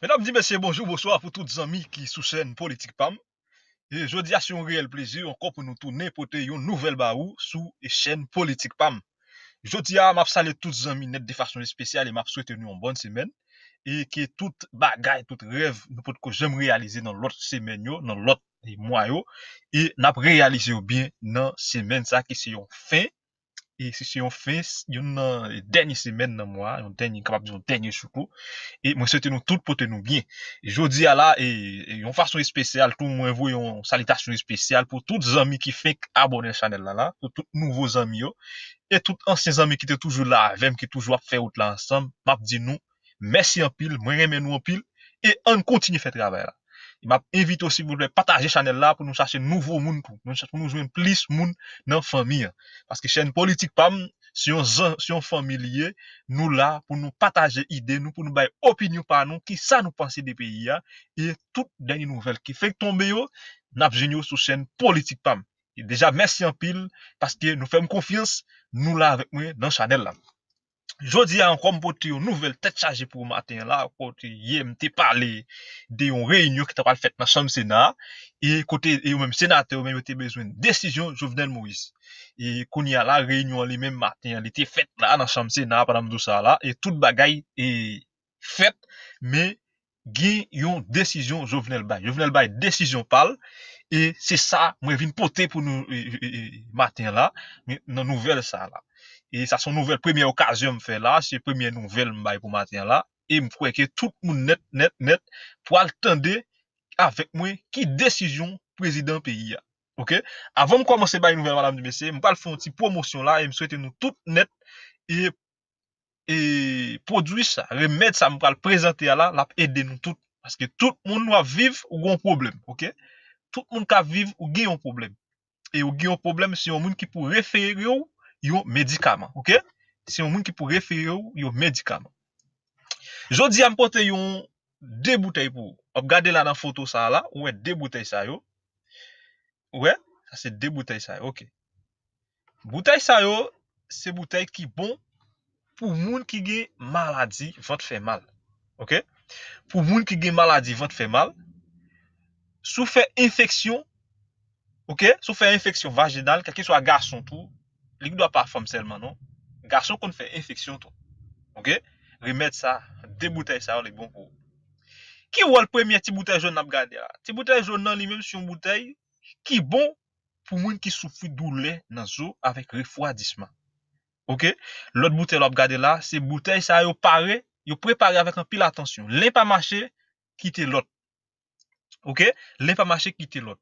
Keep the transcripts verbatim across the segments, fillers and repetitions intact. Mesdames et messieurs, bonjour, bonsoir pour tous les amis qui soutiennent Politique P A M. Et je dis à un réel plaisir encore pour nous tourner pour une nouvelle barou sous la chaîne Politique P A M. Je dis à m'a saluer tous les amis net de façon spéciale et m'a souhaité nous une bonne semaine et que toute bagaille, tout rêve nous peut que j'aime réaliser dans l'autre semaine yo, dans l'autre mois yo et n'a réalisé bien dans semaine ça qui c'est une fin et si c'est une fin une dernière semaine dans mois, une dernière capable une dernière surtout et moi souhaite nous tout porter nous bien. Je dis à là et une façon spéciale tout moi voyons salutation spéciale pour tous les amis qui fait abonner channel là là, pour tous nouveaux amis yo. Et tous les anciens amis qui étaient toujours là, avec qui toujours fait out là ensemble, m'a dit nous, merci en pile, moi remercie nous en pile, et on continue faire travail là. Il m'a invité aussi, vous voulez partager channel là pour nous chercher nouveau monde, pour nous joindre plus monde dans la famille. Parce que chaîne Politique P A M, si on, si on familier, nous là, pour nous partager idées, nous, pour nous bailler opinion par nous, qui ça nous pense des pays, et toutes les nouvelles qui fait tomber, nous avons sur chaîne Politique P A M. Et déjà, merci en pile, parce que nous faisons confiance, nous là avec moi, dans Chanel là. Je dis encore pour une nouvelle tête chargée pour matin là, côté hier, m'te parlé d'une réunion qui t'a faite dans chambre Sénat, et côté, et même sénateur, même t'es besoin de décision, Jovenel Moïse. Et qu'on y a la réunion, les mêmes matin, elle était faite là, dans chambre Sénat, pendant tout ça là, et toute bagaille est faite, mais, gay, yon décision, Jovenel Bay. Jovenel Bay, décision parle, et c'est ça, moi, je viens porter pour nous, et, et, matin là, mais, dans nouvelle ça là. Et ça, son nouvelle première occasion, me fait là, c'est première nouvelle, me pour matin là, et me croit que tout le monde net, net, net, pour attendre avec moi, qui décision président pays a. Ok? Avant de commencer par une nouvelle, madame du messieurs, me parle faire une petite promotion là, et me souhaiter nous toutes net, et, et produire ça, remettre ça, me parle présenter à là, là, aider nous toutes. Parce que tout le monde doit vivre ou un problème. Ok? Tout le monde doit vivre ou un problème. Et ou un problème, c'est un monde qui peut référer ou yon médicament, ok? C'est un monde qui pourrait référer yon médicament. Jodi a m'porte yon deux bouteilles pour. Regardez là dans photo ça là, ouais deux bouteilles ça yo. Ouais, ça c'est deux bouteilles ça, ok. Bouteille ça yo, c'est bouteille qui bon pour moun qui gen maladie, vente fait mal. Ok? Pour moun qui gen maladie, vente fait mal. Sou fait infection, ok? Sou fait infection vaginale, quel que soit garçon tout. Il ne doit pas femme seulement, non? Garçon qu'on fait infection, tout. Ok? Remettre ça, des bouteilles, ça, les bons pour. Qui ou le premier petit bouteille jaune à regarder là? Petit bouteille jaune, non, lui-même, c'est une bouteille qui bon pour moun qui souffre de douleur dans l'eau avec refroidissement. Ok? L'autre bouteille, à regarder là, c'est bouteille, ça, yo paré, yo préparé avec un pile attention. L'un pas marché, quitter l'autre. Ok? L'un pas marché, quitter l'autre.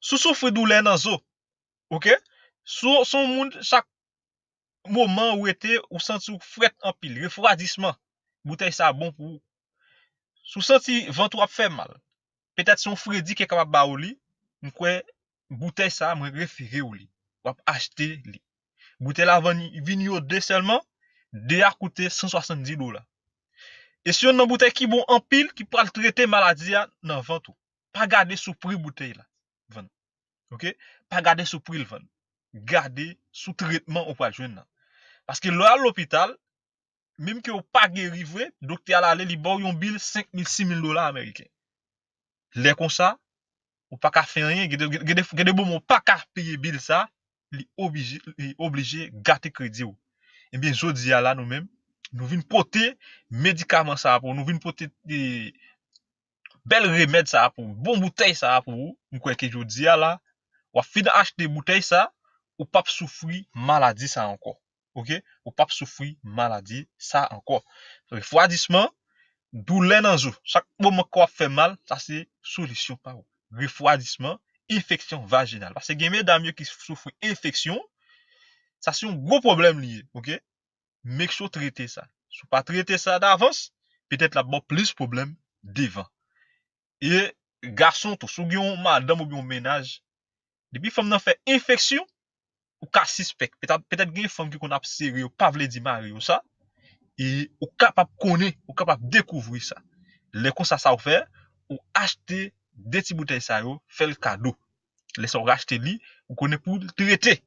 Sou souffre de douleur dans l'eau. Ok? Son so monde, chaque moment où était, ou senti fret en pile, refroidissement, bouteille ça bon pour. Sou senti ventre fait mal. Peut-être son Freddy qui est capable ba ou li, m'kwe bouteille ça m'a référé ou li, ou acheter li. Bouteille la vini yo deux seulement, de a coûté cent soixante-dix dollars. Et si on a une bouteille qui bon en pile, qui pral traiter maladie dans ventre, pas garder sous prix bouteille la, van. Ok? Pas garder sous prix le van. Garder sous traitement au poil jeune. Parce que là, à l'hôpital, même que vous pas guéri, le docteur a allé, il a un bill cinq mille, six mille dollars américains. Les comme ça, vous pas qu'à faire rien, vous n'avez pas qu'à payer bill ça, il est obligé de garder crédit. Et bien, je dis à là, nous-mêmes, nous venons porter médicaments ça pour nous, venons porter des belles remèdes ça pour, bon bouteille ça pour vous. Nous croyons que je dis à là, vous avez acheté des bouteilles ça, ou pas souffrir maladie ça encore. OK? Ou pas souffrir maladie ça encore. Refroidissement, douleur dans jour. Chaque moment qu'on fait mal, ça c'est solution par où. Refroidissement, infection vaginale. Parce que les mesdames qui souffrent infection, ça c'est un gros problème lié, OK? Mais qu'il faut traiter ça. Si pas traiter ça d'avance, peut-être la bonne plus problème devant. Et garçon tout, si on madame ou bien ménage, depuis femme n'a fait infection ou ka suspect peut-être peut-être une femme qui qu'on a serré ou pas vle di mari ou ça et ou capable connaître ou capable découvrir ça les comme ça ça faire ou acheter des petites bouteilles ça yo faire le cadeau les ça acheter li ou connaît pour traiter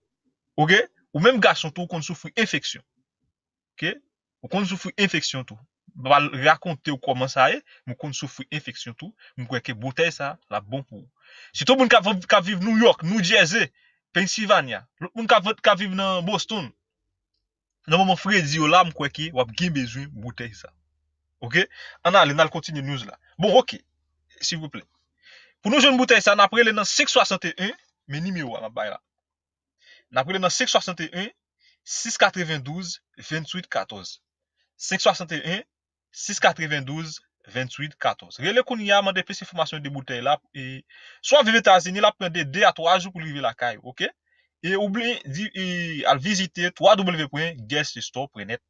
OK ou même garçon tout qu'on souffre infection OK ou qu'on souffre infection tout vais raconter comment ça est, je vais souffrir d'infection tout, je vais que bouteille ça, la bon pour. Si tout le monde qui vit New York, New Jersey, Pennsylvania, le monde qui vit dans Boston, dans moment Freddy là, je crois que vous avez besoin de bouteille ça. OK? On a continué news là. Bon, OK. S'il vous plaît. Pour nous jeunes bouteilles ça, on a pris le cinq soixante et un, mais numéro on a bail là. On a pris le cinq soixante et un six neuf deux, deux huit un quatre. cinq six un, six neuf deux, deux huit un quatre. Relais qu'on y a demandé plus d'informations de bouteilles là. Et soit vivez aux États-Unis, là, prenez deux à trois jours pour livrer la caille. OK? Et oubliez à visiter w w w point guest store point net.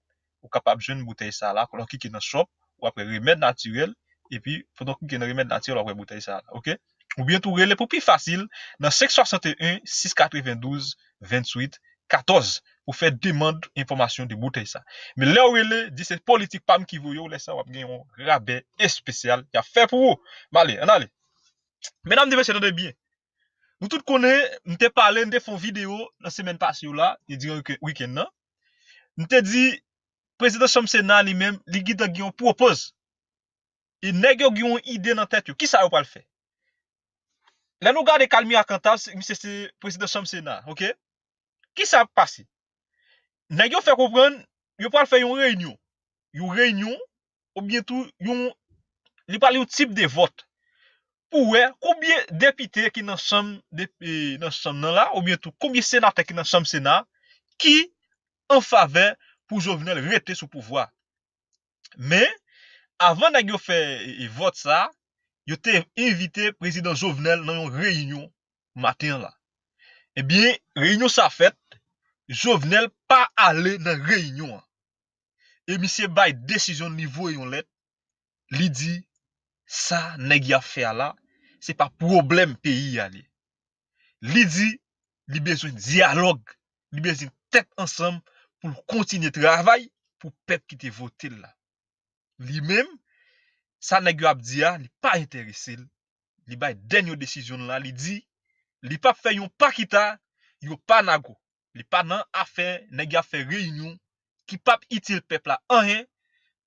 Vous êtes capable de jouer une bouteille ça là, pour qui est dans le shop, ou après remède naturel, et puis pendant qui est dans le remède naturel, après bouteille ça là. OK? Ou bien tout relais pour plus facile dans cinq six un, six neuf deux, deux huit un quatre. Pour faire demande information de bouteille ça. Mais là où il est, dit c'est politique P A M qui vous laisse ça, vous avez un rabais spécial, il a fait pour vous. Allez, on allez. Mesdames et messieurs, bien. Nous tous connaissons, nous avons parlé, nous avons fait une vidéo la semaine passée là, il dit que week-end non. Nous avons dit, le président Chambre Sénat lui-même, il guide qui on propose. Il n'a pas une idée dans la tête, qui ça va le faire? Là, nous regardons Calmi à Cantal, c'est le président Chambre Sénat, OK? Qui ça va passer? N'a yon fait comprendre, yon parle faire une réunion. Une réunion, ou bien tout, yon, li parle yon type de vote. Pour combien de députés qui n'en sommes là, ou bien tout, combien de sénateurs qui n'en sommes sénat, qui en faveur pour Jovenel rester sous pouvoir. Mais, avant n'a yon fait vote ça, yon te invité président Jovenel dans une réunion matin là. Eh bien, réunion ça fait, Jovenel pas aller dans la réunion. Et monsieur Bay décision niveau yon let, li dit, ça nèg y a fait là, c'est pas problème pays aller. Li dit, li besoin dialogue, li besoin tête ensemble pour continuer travail pour peuple qui te voté là. Li même, ça nèg y a dit, li pas intéressé, li bay dernière décision là, li dit, li pas fait yon pas kita, yon pas nago. Li pa nan affaire nèg a fait réunion qui pa utile peuple là en rien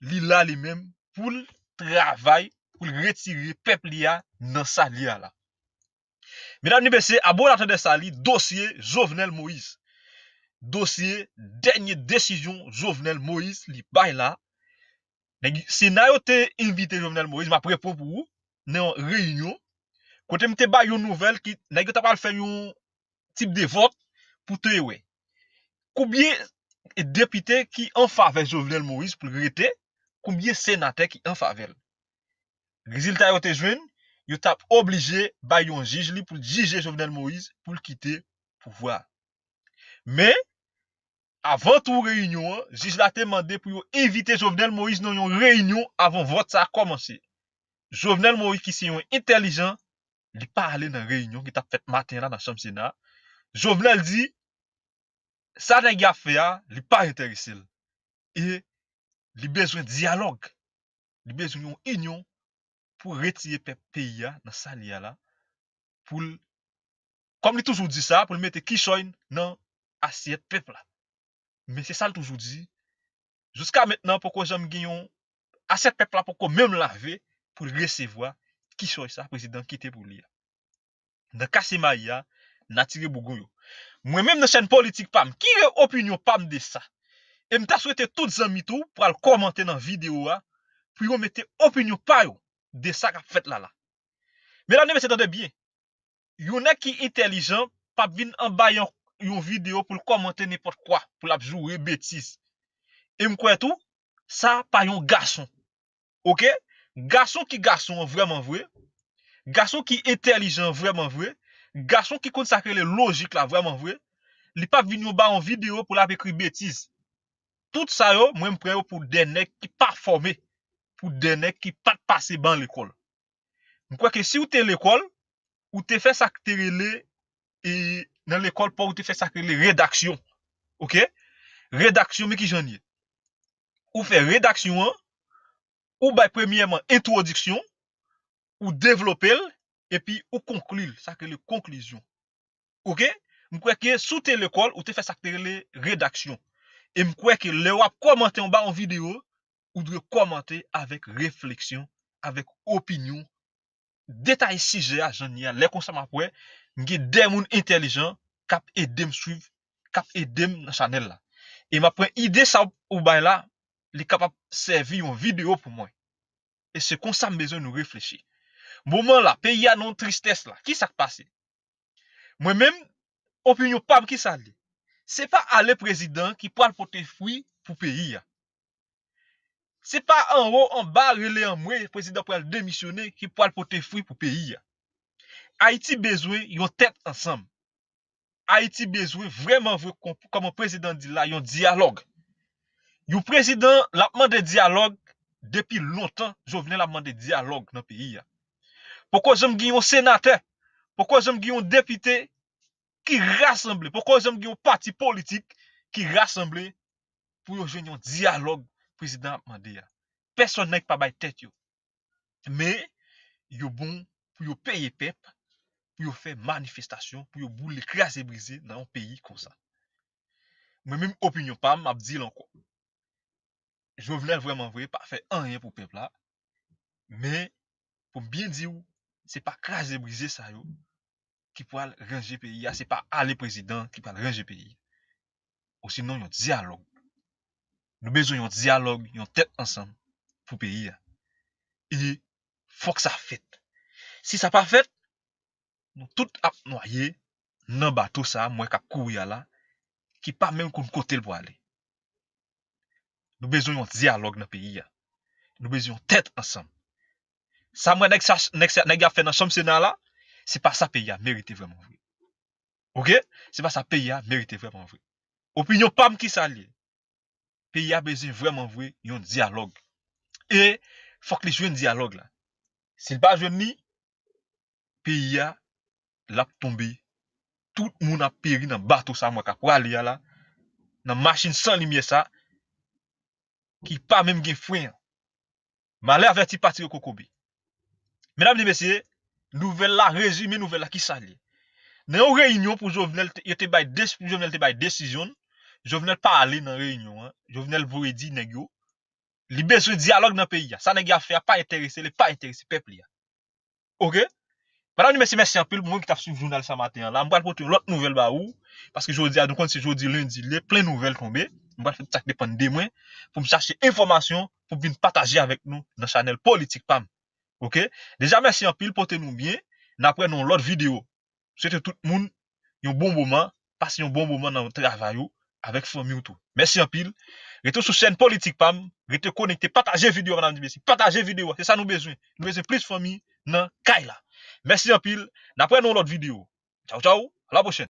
li la li même pour travail pour retirer peuple là dans sa li là. Mesdames et messieurs, abonnez-vous de ça li dossier Jovenel Moïse. Dossier dernière décision Jovenel Moïse li bay là. Nèg Sénat yo te invité Jovenel Moïse m'a prépon pour vous dans réunion côté m'te bay une nouvelle qui nèg ta pa faire un type de vote pour te ouais combien de députés qui en faveur Jovenel Moïse pour rester combien de sénateurs qui en faveur résultat yo te joine yo t'a obligé bay un juge li pour juger Jovenel Moïse pour quitter pouvoir mais avant toute réunion juge la te demandé pour inviter Jovenel Moïse dans une réunion avant vote ça commencer Jovenel Moïse qui c'est un intelligent il pas aller dans réunion qui t'a fait matin là dans chambre Sénat Jovenel dit, ça n'est pas fait, il n'est pas intéressé. Et il a besoin de dialogue. Il a besoin d'une union pour retirer le pays dans sa liala. Pour, comme il toujours dit ça, pour mettre Kishoin dans l'assiette du peuple. Mais c'est ça qu'il toujours dit. Jusqu'à maintenant, pourquoi j'aime gagner assiette peuple pour même laver pour recevoir Kishoin, ça, président qui était pour lui. Dans Kassemaya, Natire Bougoyo. Moi-même, dans chaîne politique P A M, qui est opinion P A M de ça? Et m'ta souhaité tout zami tout pour le commenter dans la vidéo, puis vous mettez opinion P A M de ça qu'a fait là là. Mesdames et messieurs, attendez bien. Y'en a qui intelligent, pas vin en bas une vidéo pour commenter n'importe quoi, pour la jouer bêtise. Et m'koué tout, ça pas un garçon. Ok? Garçon qui garçon, vraiment vrai. Garçon qui intelligent, vraiment vrai. Garçon qui consacre les logiques là, vraiment vrai, li pa vini ba en vidéo pour la écrire bêtise. Tout ça yo, moi me prends pour des nèg qui pas formé, pour des nèg qui pas passé ban l'école. Je crois que si ou t'es l'école, ou t'es fait ça que relé et dans l'école pas ou t'es fait ça que les rédaction. OK? Rédaction mais qui j'en ai. Ou fait rédaction ou bah premièrement introduction ou développer et puis ou conclure ça que les conclusions. OK, me crois que sous tes l'école ou te fait ça que les rédaction et me crois que le wap commenter en bas en vidéo ou de commenter avec réflexion, avec opinion. Détail sujet à j'en ai, les consommateurs après, j'ai des gens intelligents qui aident me suivre, qui aident me dans la chaîne là. Et ma prend idée ça ou bail là, les capable servir en vidéo pour moi. Et c'est comme ça besoin nous réfléchir. Moment là, pays a non tristesse là, qui ça passé? Moi même opinion P A M qui ça dit. C'est pas aller président qui prend porter fruit pour pays. C'est pas en haut, en bas, relé en moins, le président pour démissionner qui pour porter fruit pour pays. Haïti besoin yon tête ensemble. Haïti besoin vraiment comme le président dit là, yon dialogue. Yon président l'a demandé dialogue depuis longtemps, Jovenel l'a demandé dialogue dans le pays. Pourquoi j'aime un sénateur, pourquoi j'aime un député qui rassemble, pourquoi j'aime un parti politique qui rassemble pour jouer un dialogue. Président Mandela, personne n'est pas bail tête yo, mais yo bon pour yo payer pep, pour yo faire manifestation, pour yo bouler craser briser dans un pays comme ça. Moi même opinion P A M m'a dit encore. Jovenel vraiment vrai pas faire rien pour peuple là, mais pour bien dire c'est pas craser briser ça yo qui pour ranger pays, c'est pas aller président qui pour ranger pays. Ou sinon yon dialogue. Nous besoin d'un dialogue, d'une tête ensemble pour pays. Et faut que ça fait. Si ça pas fait, nous tout ap noyer dans bateau ça, moi qui courir là, qui pas même qu'on côté pour aller. Nous besoin d'un dialogue dans pays. Nous besoin d'une tête ensemble. Ça moi nèg ça nèg a fait dans chambre Sénat là, c'est pas ça pays a mérité vraiment vrai. OK? C'est pas ça pays a mérité vraiment vrai. Opinion P A M qui ça lié. Pays a besoin vraiment vrai d'un dialogue. Et faut que les jeunes dialogue là. S'il pas jeune ni pays a l'a tombé. Tout le monde a péri dans bateau ça moi pour aller là dans machine sans lumière ça qui pas même gain frein. Malheur averti parti au Kokobi. Mesdames et messieurs, nouvelle là résumé nouvelle là qui s'allie. Dans une réunion pour Jovenel était by Jovenel était by décision. Jovenel parler dans réunion hein. Jovenel vous dit nèg yo li besoin dialogue dans pays ça nèg a fait pas intéressé les pas intéressé peuple là. OK? Madame merci merci en pile pour moi qui t'a suivi journal ce matin là. On va porter l'autre nouvelle ba ou parce que jodi a donc c'est jodi lundi les plein nouvelles tomber. On va faire ça dépend de moi pour me chercher information pour venir partager avec nous dans channel Politique P A M. OK? Déjà merci en pile portez-nous bien. N'après nous l'autre vidéo. C'était tout le monde un bon moment, passez un bon moment dans le travail. Avec famille ou tout. Merci en pile. Restez sur chaîne Politique P A M. Restez connecté. Partagez vidéo, madame et messieurs. Partagez vidéo. C'est ça nous besoin. Nous besoin plus de famille dans Kaila. Merci en pile. N'après nous l'autre vidéo. Ciao, ciao. À la prochaine.